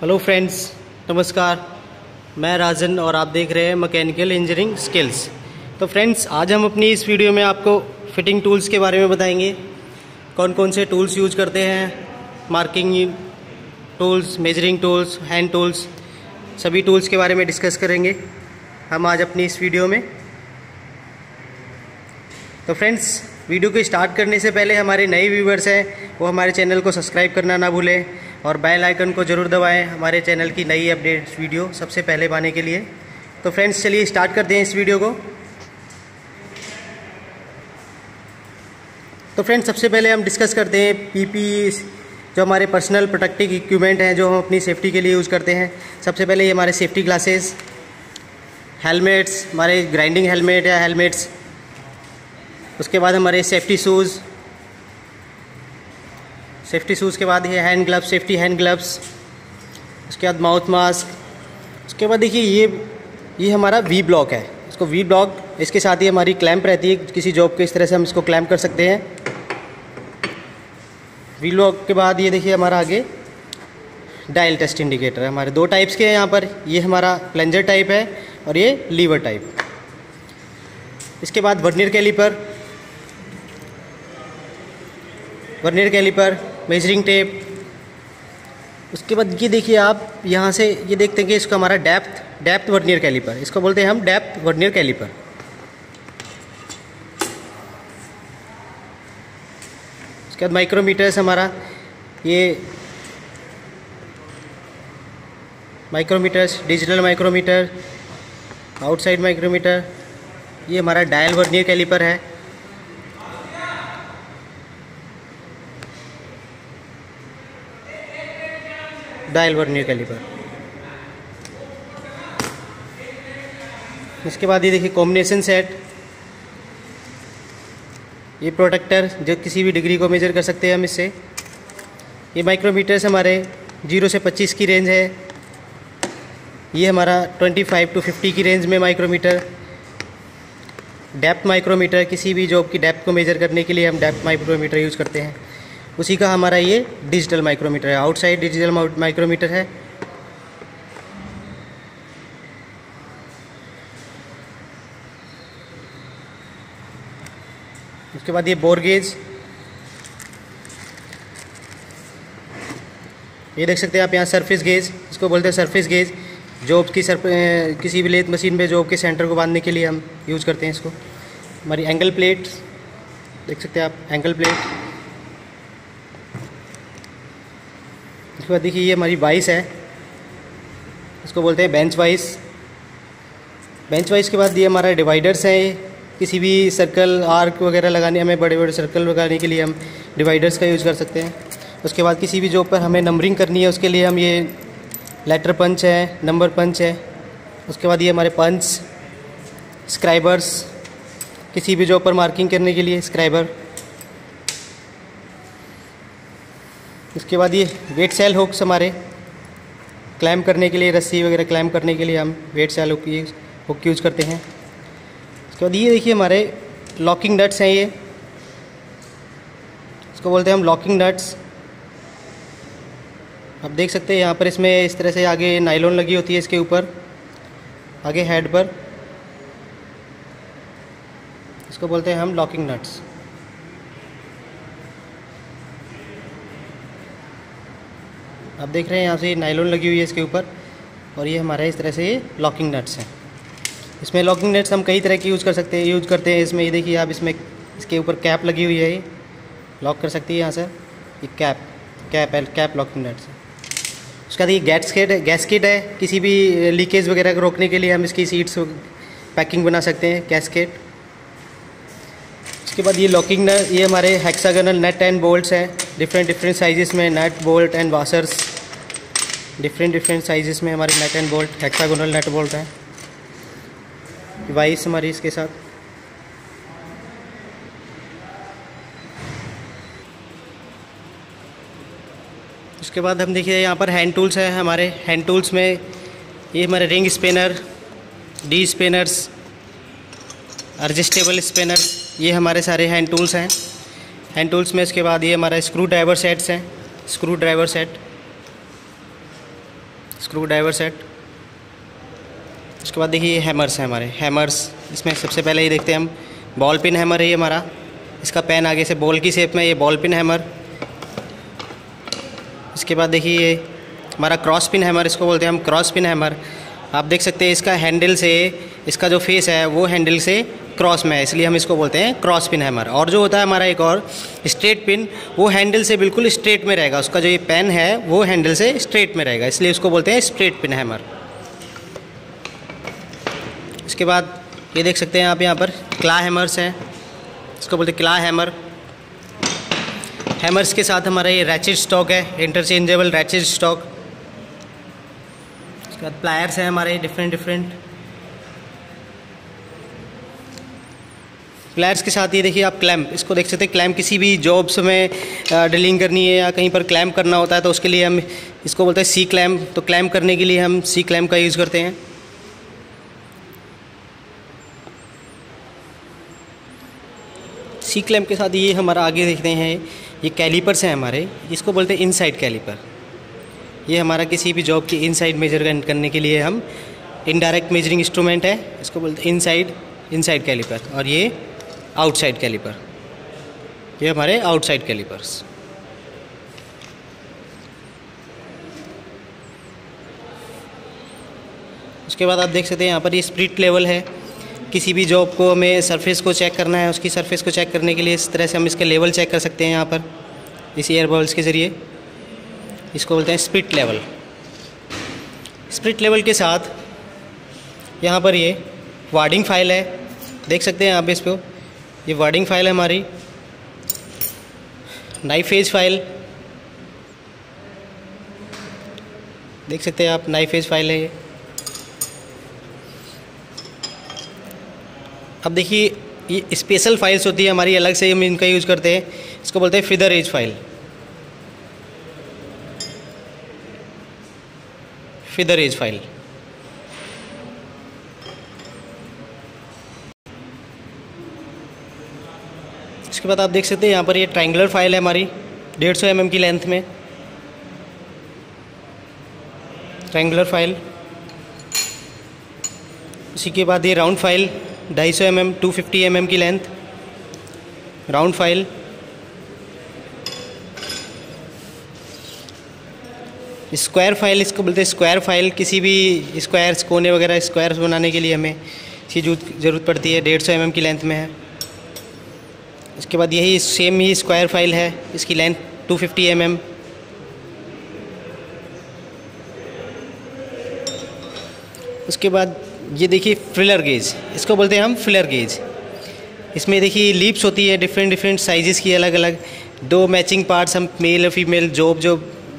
Hello friends, नमस्कार। मैं राजन और आप देख रहे हैं मैकेनिकल इंजीनियरिंग स्किल्स। तो फ्रेंड्स, आज हम अपनी इस वीडियो में आपको फिटिंग टूल्स के बारे में बताएंगे। कौन कौन से टूल्स यूज करते हैं, marking tools, measuring tools, hand tools, सभी टूल्स के बारे में डिस्कस करेंगे हम आज अपनी इस वीडियो में। तो फ्रेंड्स, वीडियो को स्टार्ट करने से पहले हमारे नए व्यूवर्स हैं वो हमारे चैनल को सब्सक्राइब करना ना भूलें और बेल आइकन को ज़रूर दबाएं हमारे चैनल की नई अपडेट्स वीडियो सबसे पहले पाने के लिए। तो फ्रेंड्स, चलिए स्टार्ट करते हैं इस वीडियो को। तो फ्रेंड्स, सबसे पहले हम डिस्कस करते हैं पीपीई, जो हमारे पर्सनल प्रोटेक्टिव इक्विपमेंट हैं जो हम अपनी सेफ्टी के लिए यूज़ करते हैं। सबसे पहले ये हमारे सेफ्टी ग्लासेस, हेलमेट्स, हमारे ग्राइंडिंग हेलमेट या हेलमेट्स, उसके बाद हमारे सेफ्टी शूज़, के बाद ये hand gloves, safety hand gloves, उसके बाद माउथ मास्क। उसके बाद देखिए ये हमारा वी ब्लॉक है, इसको वी ब्लॉक, इसके साथ ही हमारी क्लैंप रहती है किसी जॉब के, इस तरह से हम इसको क्लैंप कर सकते हैं। वी ब्लॉक के बाद ये देखिए हमारा आगे डायल टेस्ट इंडिकेटर है। हमारे दो टाइप्स के हैं यहाँ पर, ये हमारा प्लंजर टाइप है और ये लीवर टाइप। इसके बाद वर्नियर कैलीपर, मेजरिंग टेप। उसके बाद ये देखिए आप यहाँ से ये देखते हैं कि इसका हमारा डेप्थ वर्नियर कैलीपर, इसको बोलते हैं हम डेप्थ वर्नियर कैलीपर। उसके बाद माइक्रोमीटर्स, हमारा ये micrometers, digital micrometer, outside micrometer, ये हमारा डायल वर्नियर कैलीपर है। इसके बाद ये देखिए कॉम्बिनेशन सेट, ये प्रोटेक्टर जो किसी भी डिग्री को मेजर कर सकते हैं हम इससे। ये माइक्रोमीटर्स हमारे 0 से 25 की रेंज है, ये हमारा 25 to 50 की रेंज में माइक्रोमीटर। डेप्थ माइक्रोमीटर, किसी भी जॉब की डेप्थ को मेजर करने के लिए हम डेप्थ माइक्रोमीटर यूज़ करते हैं। उसी का हमारा ये डिजिटल माइक्रोमीटर है, आउटसाइड डिजिटल माइक्रोमीटर है। उसके बाद ये बोर गेज, ये देख सकते हैं आप यहाँ सरफेस गेज, इसको बोलते हैं सरफेस गेज, जॉब की किसी भी लेथ मशीन पे जॉब के सेंटर को बांधने के लिए हम यूज़ करते हैं इसको। हमारी एंगल प्लेट देख सकते हैं आप, एंगल प्लेट। उसके बाद देखिए ये हमारी वाइस है, इसको बोलते हैं बेंच वाइस। के बाद ये हमारा डिवाइडर्स हैं, किसी भी सर्कल आर्क वगैरह लगाने, हमें बड़े बड़े सर्कल लगाने के लिए हम डिवाइडर्स का यूज़ कर सकते हैं। उसके बाद किसी भी जॉब पर हमें नंबरिंग करनी है, उसके लिए हम ये लेटर पंच है, नंबर पंच है। उसके बाद ये हमारे पंच, स्क्राइबर्स, किसी भी जॉब पर मार्किंग करने के लिए स्क्राइबर। उसके बाद ये वेट सेल हुक्स, हमारे क्लैंप करने के लिए, रस्सी वगैरह क्लैंप करने के लिए हम वेट सेल हुक यूज़ करते हैं। उसके बाद ये देखिए हमारे लॉकिंग नट्स हैं, ये इसको बोलते हैं हम लॉकिंग नट्स। आप देख सकते हैं यहाँ पर, इसमें इस तरह से आगे नायलॉन लगी होती है, इसके ऊपर आगे हेड पर, इसको बोलते हैं हम लॉकिंग नट्स। आप देख रहे हैं यहाँ से नायलॉन लगी हुई है इसके ऊपर, और ये हमारे इस तरह से लॉकिंग नट्स हैं। इसमें लॉकिंग नट्स हम कई तरह की यूज़ करते हैं इसमें। ये देखिए आप, इसमें इसके ऊपर कैप लगी हुई है, ये लॉक कर सकती है यहाँ से, ये कैप लॉकिंग नट्स। उसके बाद ये गैस्केट है, किसी भी लीकेज वगैरह को रोकने के लिए हम इसकी सीट्स पैकिंग बना सकते हैं, गैस्केट। उसके बाद ये लॉकिंग नट, ये हमारे हेक्सागोनल नट एंड बोल्ट्स हैं, डिफरेंट साइजेस में nut bolt and washers, different sizes में हमारे nut and bolt, hexagonal nut bolt हैं। वाइस हमारी इसके साथ। उसके बाद हम देखिए यहाँ पर हैंड टूल्स हैं हमारे। हैंड टूल्स में ये हमारे ring spanner, D spanners, adjustable spanners, ये हमारे सारे हैंड टूल्स हैं। हैंड टूल्स में इसके बाद ये हमारा स्क्रू ड्राइवर सेट्स हैं, screwdriver set. Screwdriver set. उसके बाद देखिए हैमर्स हैं हमारे, हैमर्स इसमें सबसे पहले ये देखते हैं हम, बॉल पिन हैमर है ये हमारा, इसका पैन आगे से बॉल की शेप में, ये बॉल पिन हैमर। इसके बाद देखिए ये हमारा क्रॉस पिन हैमर, इसको बोलते हैं हम क्रॉस पिन हैमर। आप देख सकते हैं इसका हैंडल से, इसका जो फेस है वो हैंडल से क्रॉस में है, इसलिए हम इसको बोलते हैं क्रॉस पिन हैमर। और जो होता है हमारा एक और स्ट्रेट पिन, वो हैंडल से बिल्कुल स्ट्रेट में रहेगा, उसका जो ये पेन है वो हैंडल से स्ट्रेट में रहेगा, इसलिए उसको बोलते हैं स्ट्रेट पिन हैमर। इसके बाद ये देख सकते हैं आप यहाँ पर क्ला हैमर्स हैं, इसको बोलते हैं क्ला हैमर। हैमर्स के साथ हमारा ये रैचेट स्टॉक है, इंटरचेंजेबल रैचेट स्टॉक। उसके बाद प्लायर्स हैं हमारे डिफरेंट प्लायर्स के साथ। ये देखिए आप क्लैम्प, इसको देख सकते हैं, क्लैम्प किसी भी जॉब्स में ड्रिलिंग करनी है या कहीं पर क्लैम्प करना होता है तो उसके लिए हम इसको बोलते हैं सी क्लैम्प, तो क्लैम्प करने के लिए हम सी क्लैम्प का यूज़ करते हैं। सी क्लैम्प के साथ ये हमारा आगे देखते हैं, ये कैलीपर्स हैं हमारे, इसको बोलते हैं इनसाइड कैलीपर। ये हमारा किसी भी जॉब की इनसाइड मेजर करने के लिए हम, इनडायरेक्ट मेजरिंग इंस्ट्रूमेंट है, इसको बोलते हैं इनसाइड कैलीपर। और ये आउटसाइड कैलीपर, ये हमारे आउटसाइड कैलीपर्स। उसके बाद आप देख सकते हैं यहाँ पर ये स्प्रिट लेवल है, किसी भी जॉब को हमें सरफेस को चेक करना है, उसकी सरफेस को चेक करने के लिए इस तरह से हम इसके लेवल चेक कर सकते हैं यहाँ पर, इस एयर बबल्स के ज़रिए, इसको बोलते हैं स्प्रिट लेवल। स्प्रिट लेवल के साथ यहाँ पर ये वार्डिंग फाइल है, देख सकते हैं आप इसको, ये वार्डिंग फाइल है हमारी, नाइफ एज फाइल देख सकते हैं आप, नाइफ एज फाइल है ये। अब देखिए ये स्पेशल फाइल्स होती है हमारी, अलग से हम इनका यूज़ करते हैं, इसको बोलते हैं feather edge file. Feather edge file इसके बाद आप देख सकते हैं यहाँ पर ये ट्रायंगुलर फाइल है हमारी, 150 mm की लेंथ में ट्रायंगुलर फाइल। उसी के बाद ये राउंड फाइल 250 mm 250 mm की length round file. Square file, इसको बोलते हैं स्क्वायर फाइल, किसी भी स्क्वायर्स, कोने वगैरह स्क्वायर्स बनाने के लिए हमें इसकी ज़रूरत पड़ती है, 150 mm की लेंथ में है। इसके बाद यही सेम ही स्क्वायर फाइल है, इसकी लेंथ 250 mm। उसके बाद ये देखिए फिलर गेज, इसको बोलते हैं हम फिलर गेज। इसमें देखिए लीप्स होती है डिफरेंट साइजेस की, अलग अलग दो मैचिंग पार्ट्स, हम मेल और फीमेल जॉब जो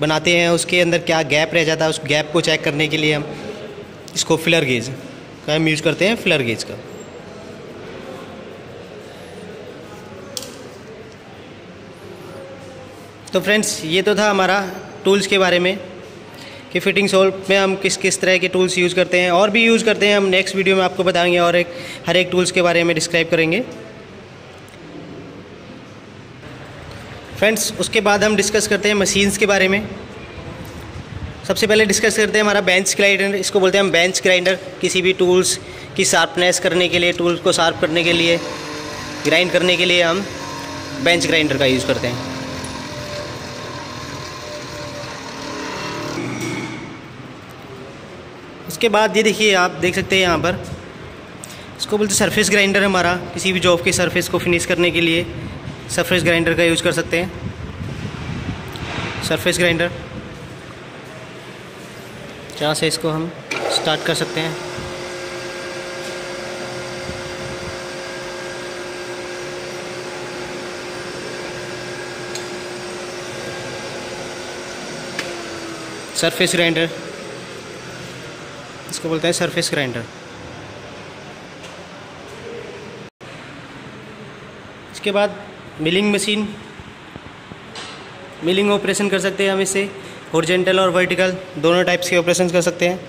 बनाते हैं उसके अंदर क्या गैप रह जाता है, उस गैप को चेक करने के लिए हम इसको फिलर गेज का हम यूज़ करते हैं, फिलर गेज का। तो फ्रेंड्स ये तो था हमारा टूल्स के बारे में कि फिटिंग सॉल्व में हम किस तरह के टूल्स यूज़ करते हैं, और भी यूज़ करते हैं हम, नेक्स्ट वीडियो में आपको बताएंगे और एक हर एक टूल्स के बारे में डिस्क्राइब करेंगे। फ्रेंड्स उसके बाद हम डिस्कस करते हैं मशीन्स के बारे में। सबसे पहले डिस्कस करते हैं हमारा बेंच ग्राइंडर, इसको बोलते हैं हम बेंच ग्राइंडर, किसी भी टूल्स की शार्पनेस करने के लिए, टूल्स को शार्प करने के लिए, ग्राइंड करने के लिए हम बेंच ग्राइंडर का यूज़ करते हैं। उसके बाद ये देखिए आप देख सकते हैं यहाँ पर, इसको बोलते हैं सरफेस ग्राइंडर हमारा, किसी भी जॉब के सरफेस को फिनिश करने के लिए सरफेस ग्राइंडर का यूज़ कर सकते हैं। सरफेस ग्राइंडर यहाँ से इसको हम स्टार्ट कर सकते हैं। सरफेस ग्राइंडर, इसको बोलते हैं सरफेस ग्राइंडर। इसके बाद मिलिंग मशीन, मिलिंग ऑपरेशन कर सकते हैं हम इससे, हॉरिजॉन्टल और वर्टिकल दोनों टाइप्स के ऑपरेशन कर सकते हैं।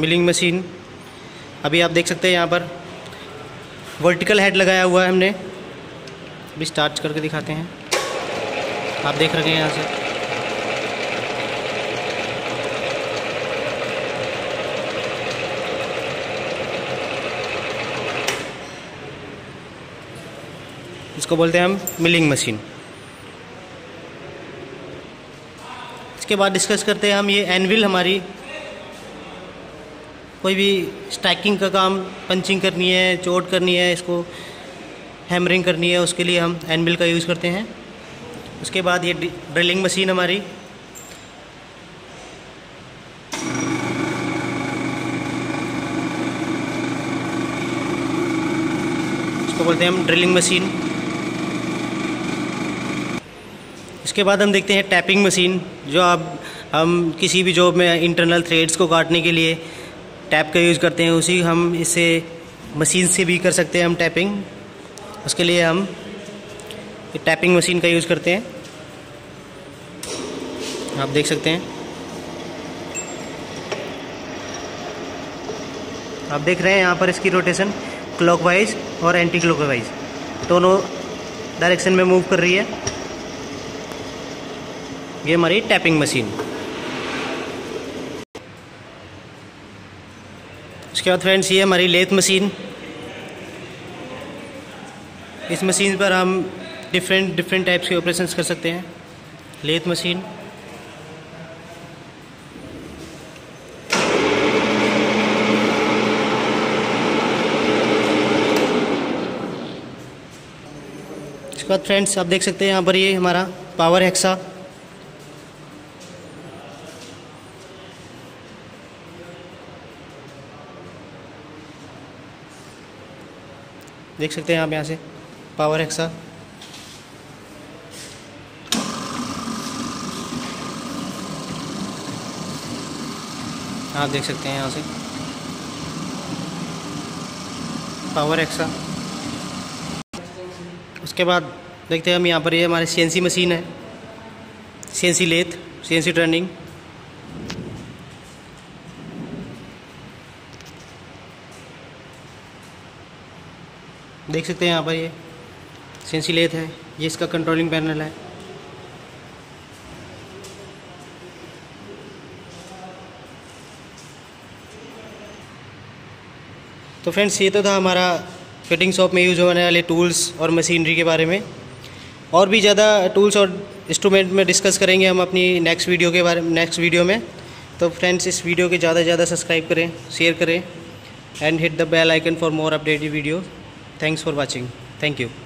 मिलिंग मशीन अभी आप देख सकते हैं यहाँ पर वर्टिकल हेड लगाया हुआ है हमने, अभी स्टार्ट करके दिखाते हैं। आप देख रहे हैं यहाँ से। इसको बोलते हैं हम मिलिंग मशीन। इसके बाद डिस्कस करते हैं हम ये एनविल। हमारी कोई भी स्टैकिंग का काम, पंचिंग करनी है, चोट करनी है, इसको हैमरिंग करनी है, उसके लिए हम एनविल का यूज़ करते हैं। उसके बाद ये ड्रिलिंग मशीन हमारी। इसको बोलते हैं हम ड्रिलिंग मशीन। इसके बाद हम देखते हैं टैपिंग मशीन, जो आप हम किसी भी जॉब में इंटरनल थ्रेड्स को काटने के लिए टैप का यूज़ करते हैं, उसी हम इससे मशीन से भी कर सकते हैं हम टैपिंग। उसके लिए हम टैपिंग मशीन का यूज़ करते हैं, आप देख सकते हैं। आप देख रहे हैं यहाँ पर इसकी रोटेशन क्लॉकवाइज और एंटी क्लॉकवाइज दोनों डायरेक्शन में मूव कर रही है। ये हमारी टैपिंग मशीन। इसके बाद फ्रेंड्स ये हमारी लेथ मशीन। इस मशीन पर हम डिफरेंट टाइप्स के ऑपरेशंस कर सकते हैं। लेथ मशीन, इसके बाद फ्रेंड्स आप देख सकते हैं यहाँ पर ये हमारा पावर हेक्सा। देख सकते हैं आप यहाँ से पावर हेक्सा। आप देख सकते हैं यहाँ से पावर हेक्सा। उसके बाद देखते हैं हम यहाँ पर ये हमारी सीएनसी मशीन है, सीएनसी लेथ, सीएनसी टर्निंग। देख सकते हैं यहाँ पर ये सीएनसी लेथ है, ये इसका कंट्रोलिंग पैनल है। तो फ्रेंड्स ये तो था हमारा फिटिंग शॉप में यूज़ होने वाले टूल्स और मशीनरी के बारे में। और भी ज़्यादा टूल्स और इंस्ट्रूमेंट में डिस्कस करेंगे हम अपनी नेक्स्ट वीडियो में। तो फ्रेंड्स इस वीडियो के ज़्यादा से ज़्यादा सब्सक्राइब करें, शेयर करें and hit the bell icon for more updated video. Thanks for watching. Thank you.